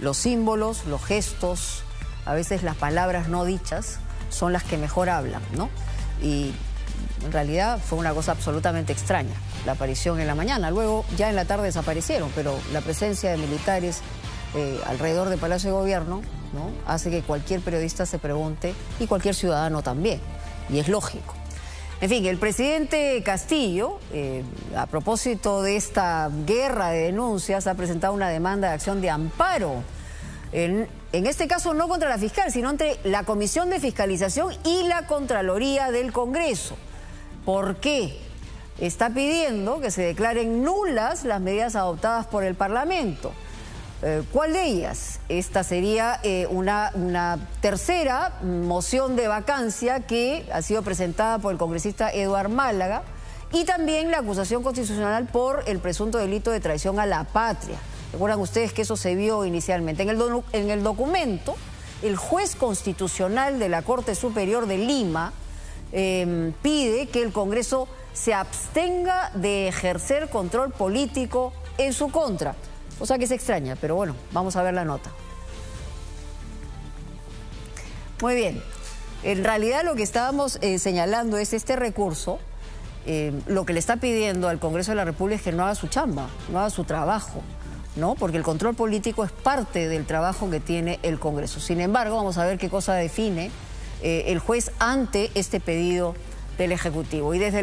los símbolos, los gestos, a veces las palabras no dichas son las que mejor hablan, ¿no? Y en realidad fue una cosa absolutamente extraña la aparición en la mañana. Luego ya en la tarde desaparecieron, pero la presencia de militares alrededor del Palacio de Gobierno, ¿no?, hace que cualquier periodista se pregunte, y cualquier ciudadano también, y es lógico. En fin, el presidente Castillo, a propósito de esta guerra de denuncias, ha presentado una demanda de acción de amparo, en este caso no contra la fiscal, sino entre la Comisión de Fiscalización y la Contraloría del Congreso. ¿Por qué? Está pidiendo que se declaren nulas las medidas adoptadas por el Parlamento. ¿Cuál de ellas? Esta sería una tercera moción de vacancia que ha sido presentada por el congresista Eduardo Málaga, y también la acusación constitucional por el presunto delito de traición a la patria. Recuerdan ustedes que eso se vio inicialmente. En el documento, el juez constitucional de la Corte Superior de Lima pide que el Congreso se abstenga de ejercer control político en su contra. O sea que es extraña, pero bueno, vamos a ver la nota. Muy bien. En realidad lo que estábamos señalando es este recurso. Lo que le está pidiendo al Congreso de la República es que no haga su chamba, no haga su trabajo, ¿no? Porque el control político es parte del trabajo que tiene el Congreso. Sin embargo, vamos a ver qué cosa define el juez ante este pedido del Ejecutivo. Y desde